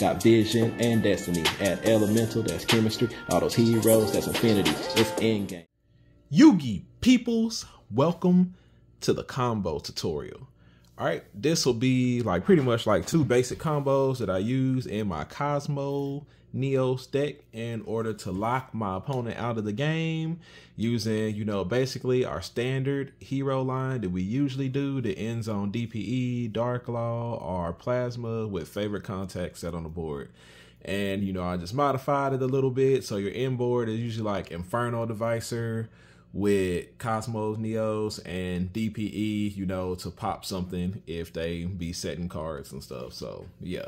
Got vision and destiny. Add elemental, that's chemistry. All those heroes, that's infinity. It's endgame. Yugi peoples, welcome to the combo tutorial. All right, this will be like pretty much like two basic combos that I use in my Cosmo Neos deck in order to lock my opponent out of the game using, you know, basically our standard hero line that we usually do that ends on DPE, Dark Law, or Plasma with Favorite Contact set on the board. And, you know, I just modified it a little bit. So your inboard is usually like Inferno Divisor with Cosmo Neos and DPE, you know, to pop something if they be setting cards and stuff. So yeah,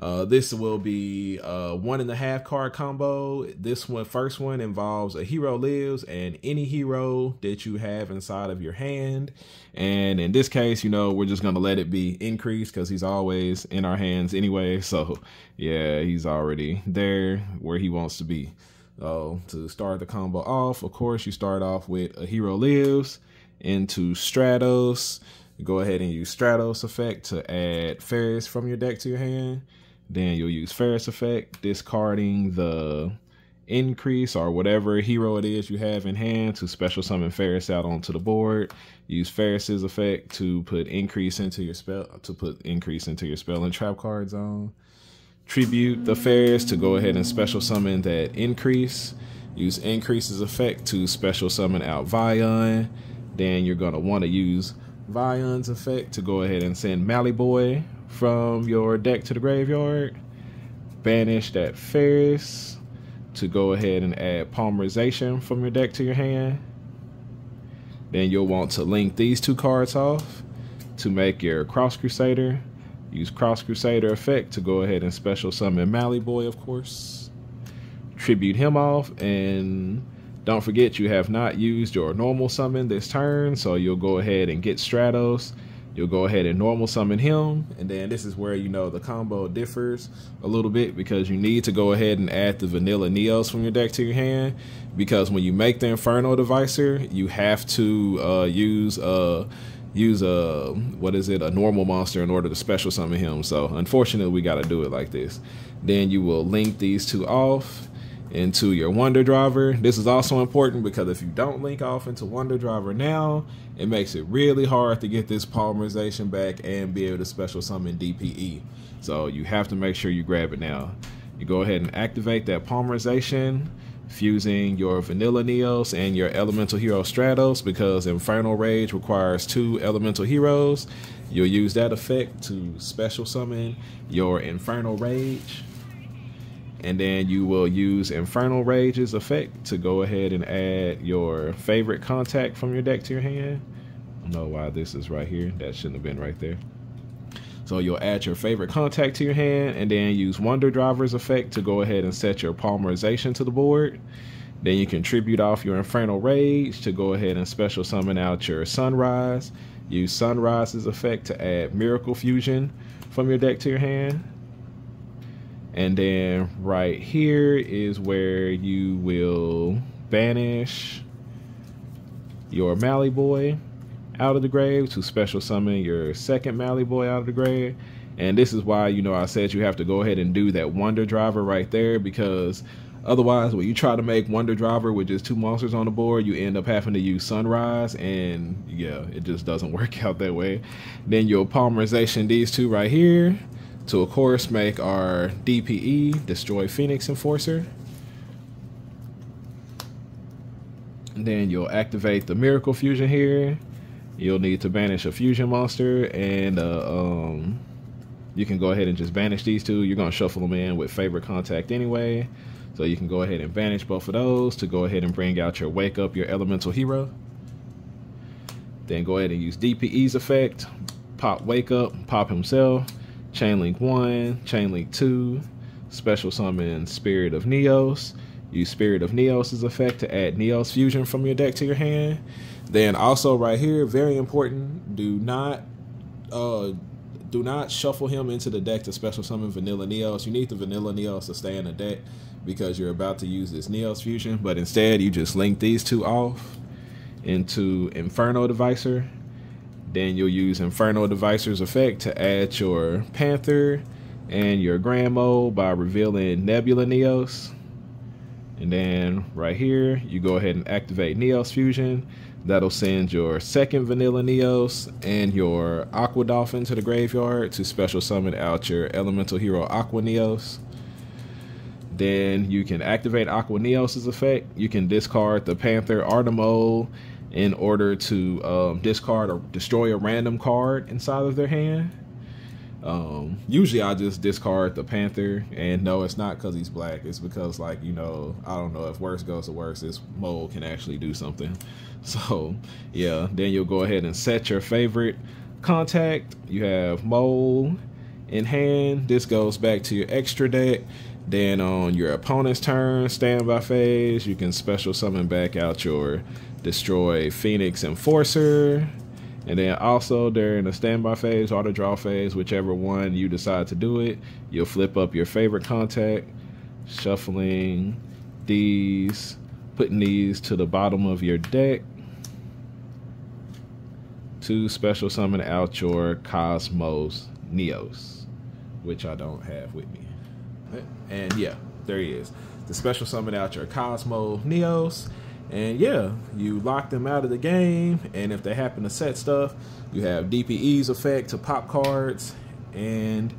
this will be a 1.5 card combo. This one, first one, involves A Hero Lives and any hero that you have inside of your hand. And in this case, you know, we're just gonna let it be Increase because he's always in our hands anyway. So yeah, he's already there where he wants to be. To start the combo off, of course, you start off with A Hero Lives into Stratos. You go ahead and use Stratos effect to add Faris from your deck to your hand. Then you'll use Faris effect, discarding the Increase or whatever hero it is you have in hand to special summon Faris out onto the board. Use Faris's effect to put Increase into your spell and trap card zone. Tribute the Faris to go ahead and special summon that Increase. Use Increase's effect to special summon out Vyon. Then you're going to want to use Vyon's effect to go ahead and send Malicious from your deck to the graveyard. Banish that Faris to go ahead and add Polymerization from your deck to your hand. Then you'll want to link these two cards off to make your Cross Crusader. Use Cross Crusader effect to go ahead and special summon Malicious, of course. Tribute him off, and don't forget you have not used your normal summon this turn, so you'll go ahead and get Stratos. You'll go ahead and normal summon him, and then this is where, you know, the combo differs a little bit because you need to go ahead and add the Vanilla Neos from your deck to your hand, because when you make the Inferno Divisor, you have to use a normal monster in order to special summon him. So unfortunately we got to do it like this. Then you will link these two off into your Wonder Driver. This is also important because if you don't link off into Wonder Driver now, it makes it really hard to get this Polymerization back and be able to special summon DPE. So you have to make sure you grab it now. You go ahead and activate that Polymerization fusing your Vanilla Neos and your Elemental Hero Stratos, because Infernal Rage requires two Elemental Heroes. You'll use that effect to special summon your Infernal Rage, and then you will use Infernal Rage's effect to go ahead and add your Favorite Contact from your deck to your hand. I don't know why this is right here. That shouldn't have been right there. So you'll add your Favorite Contact to your hand, and then use Wonder Driver's effect to go ahead and set your Polymerization to the board. Then you can tribute off your Infernal Rage to go ahead and special summon out your Sunrise. Use Sunrise's effect to add Miracle Fusion from your deck to your hand. And then right here is where you will banish your Malicious out of the grave to special summon your second Malicious out of the grave. And this is why, you know, I said you have to go ahead and do that Wonder Driver right there, because otherwise when you try to make Wonder Driver with just two monsters on the board, you end up having to use Sunrise, and yeah, it just doesn't work out that way. Then you'll Polymerization these two right here to, of course, make our DPE, destroy Phoenix Enforcer. And then you'll activate the Miracle Fusion here. You'll need to banish a fusion monster, and you can go ahead and just banish these two. You're going to shuffle them in with Favorite Contact anyway, so you can go ahead and banish both of those to go ahead and bring out your Wake Up, your Elemental Hero. Then go ahead and use DPE's effect, pop Wake Up, pop himself, Chain Link 1, Chain Link 2, special summon Spirit of Neos. Use Spirit of Neos' effect to add Neos Fusion from your deck to your hand. Then also right here, very important, do not shuffle him into the deck to special summon Vanilla Neos. You need the Vanilla Neos to stay in the deck because you're about to use this Neos Fusion, but instead you just link these two off into Inferno Divisor. Then you'll use Inferno Divisor's effect to add your Panther and your grand mode by revealing Nebula Neos. And then right here, you go ahead and activate Neos Fusion. That'll send your second Vanilla Neos and your Aqua Dolphin to the graveyard to special summon out your Elemental Hero Aqua Neos. Then you can activate Aqua Neos' effect. You can discard the Panther Artemol in order to discard or destroy a random card inside of their hand. Usually I just discard the Panther, and no, it's not because he's black. It's because, like, you know, I don't know, if worse goes to worse, this mole can actually do something. So yeah, then you'll go ahead and set your favorite contact. You have mole in hand. This goes back to your extra deck. Then on your opponent's turn, standby phase, you can special summon back out your destroy Phoenix Enforcer. And then also during the standby phase or the draw phase, whichever one you decide to do it, you'll flip up your favorite contact, shuffling these, putting these to the bottom of your deck to special summon out your Cosmo Neos, which I don't have with me. And yeah, there he is, to special summon out your Cosmo Neos. And yeah, you lock them out of the game, and if they happen to set stuff, you have DPE's effect to pop cards. And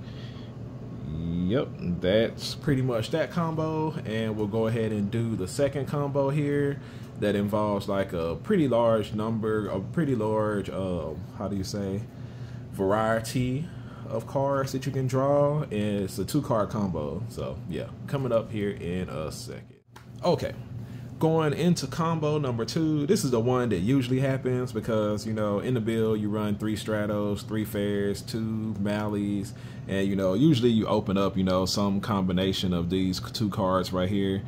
yep, that's pretty much that combo. And we'll go ahead and do the second combo here that involves like a pretty large number, a pretty large, how do you say, variety of cards that you can draw. And it's a 2-card combo. So yeah, coming up here in a second. Okay. Going into combo number 2, this is the one that usually happens because, you know, in the build you run 3 Stratos, 3 Faris, 2 Mallies, and, you know, usually you open up, you know, some combination of these 2 cards right here.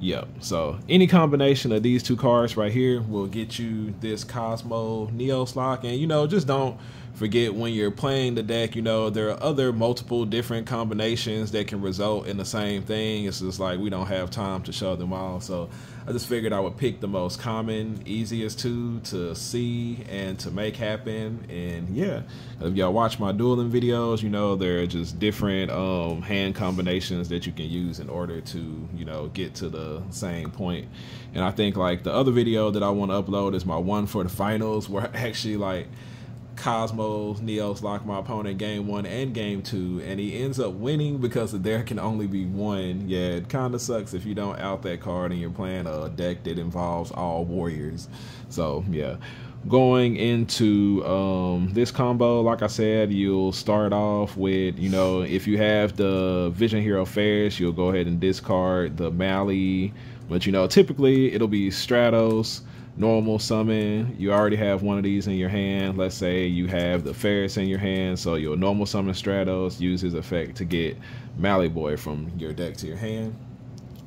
Yeah, so any combination of these 2 cards right here will get you this Cosmo Neos lock. And, you know, just don't forget when you're playing the deck, you know, there are other multiple different combinations that can result in the same thing. It's just like we don't have time to show them all. So I just figured I would pick the most common, easiest 2 to see and to make happen. And yeah, if y'all watch my dueling videos, you know, there are just different hand combinations that you can use in order to, you know, get to the same point. And I think like the other video that I want to upload is my one for the finals, where I actually like Cosmo Neos locked my opponent game 1 and game 2, and he ends up winning because there can only be 1. Yeah, it kind of sucks if you don't out that card and you're playing a deck that involves all warriors. So yeah, going into this combo, like I said, you'll start off with, you know, if you have the Vision Hero Faris, you'll go ahead and discard the Mally, but, you know, typically it'll be Stratos, normal summon. You already have one of these in your hand. Let's say you have the Faris in your hand, so you'll normal summon Stratos, use his effect to get Mally Boy from your deck to your hand.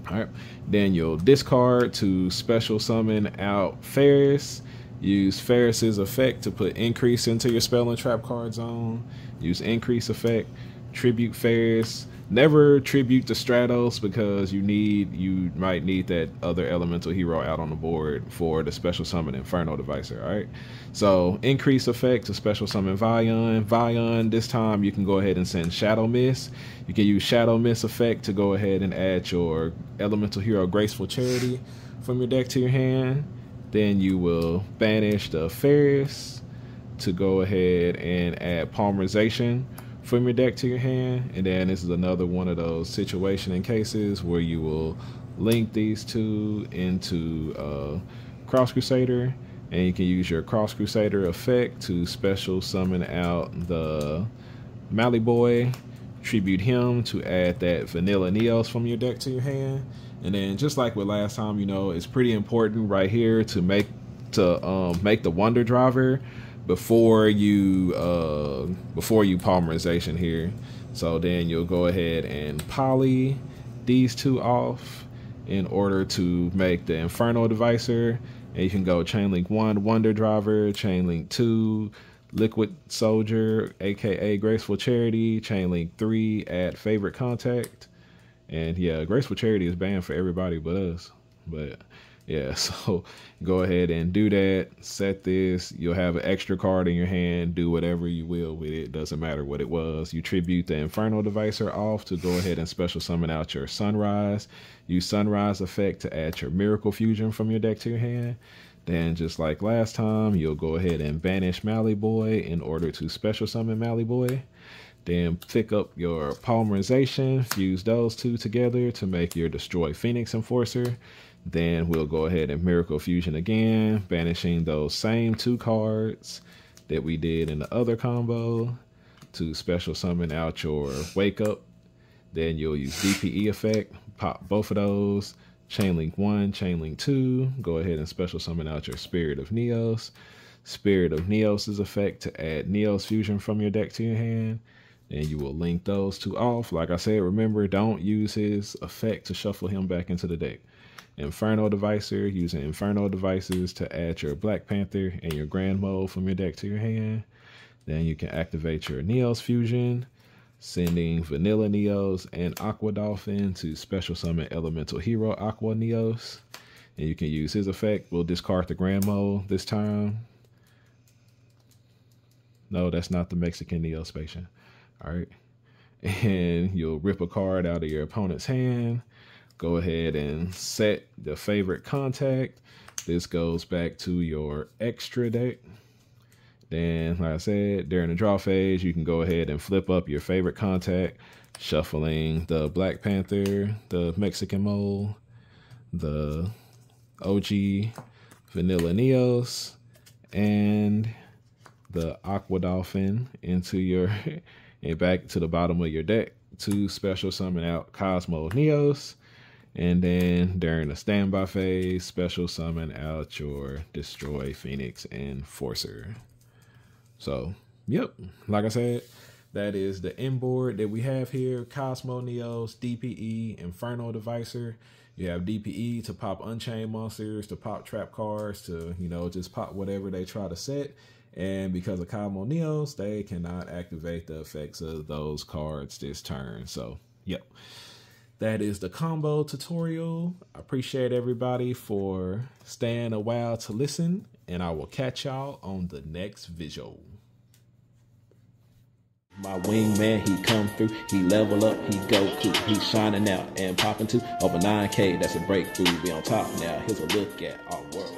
All right, then you'll discard to special summon out Faris. Use Faris's effect to put Increase into your spell and trap card zone. Use Increase effect, tribute Faris. Never tribute to Stratos because you might need that other elemental hero out on the board for the special summon Inferno Divisor. All right, so Increase effect to special summon Vyon. Vyon, this time you can go ahead and send Shadow Mist. You can use Shadow Mist effect to go ahead and add your elemental hero Graceful Charity from your deck to your hand. Then you will banish the Faris to go ahead and add Polymerization from your deck to your hand. And then this is another one of those situations and cases where you will link these 2 into Cross Crusader, and you can use your Cross Crusader effect to special summon out the Mally Boy, tribute him to add that Vanilla Neos from your deck to your hand. And then just like with last time, you know, it's pretty important right here to make the Wonder Driver before you Polymerization here. So then you'll go ahead and poly these 2 off in order to make the Inferno Divisor. And you can go Chainlink 1 Wonder Driver, Chainlink 2 Liquid Soldier, aka Graceful Charity, Chainlink 3 add favorite contact. And yeah, Graceful Charity is banned for everybody but us. But Yeah, so go ahead and do that. Set this. You'll have an extra card in your hand. Do whatever you will with it. Doesn't matter what it was. You tribute the Inferno Divisor off to go ahead and special summon out your Sunrise. Use Sunrise effect to add your Miracle Fusion from your deck to your hand. Then, just like last time, you'll go ahead and banish Mallyboy in order to special summon Mallyboy. Then pick up your Polymerization. Fuse those two together to make your Destroy Phoenix Enforcer. Then we'll go ahead and Miracle Fusion again, banishing those same two cards that we did in the other combo to special summon out your Wake Up. Then you'll use DPE effect, pop both of those, Chainlink 1, Chainlink 2, go ahead and special summon out your Spirit of Neos. Spirit of Neos' effect to add Neos Fusion from your deck to your hand. And you will link those two off. Like I said, remember, don't use his effect to shuffle him back into the deck. Inferno Divisor, using Inferno Divisors to add your Black Panther and your Grand Mode from your deck to your hand. Then you can activate your Neos Fusion, sending Vanilla Neos and Aqua Dolphin to special summon Elemental Hero Aqua Neos. And you can use his effect. We'll discard the Grand Mode this time. No, that's not the Mexican Neos Station. All right. And you'll rip a card out of your opponent's hand. Go ahead and set the Favorite Contact. This goes back to your extra deck. Then, like I said, during the draw phase, you can go ahead and flip up your Favorite Contact, shuffling the Black Panther, the Mexican Mole, the OG Vanilla Neos, and the Aqua Dolphin into your and back to the bottom of your deck to special summon out Cosmo Neos. And then during the standby phase, special summon out your Destroy Phoenix Enforcer. So, yep, like I said, that is the inboard that we have here. Cosmo Neos, DPE, Inferno Divisor. You have DPE to pop Unchained Monsters, to pop Trap Cards, to, you know, just pop whatever they try to set. And because of Cosmo Neos, they cannot activate the effects of those cards this turn. So, yep. That is the combo tutorial. I appreciate everybody for staying a while to listen, and I will catch y'all on the next visual. My wingman, he come through, he level up, he Goku, he shining out and popping too. Over 9K, that's a breakthrough, be on top now, here's a look at our world.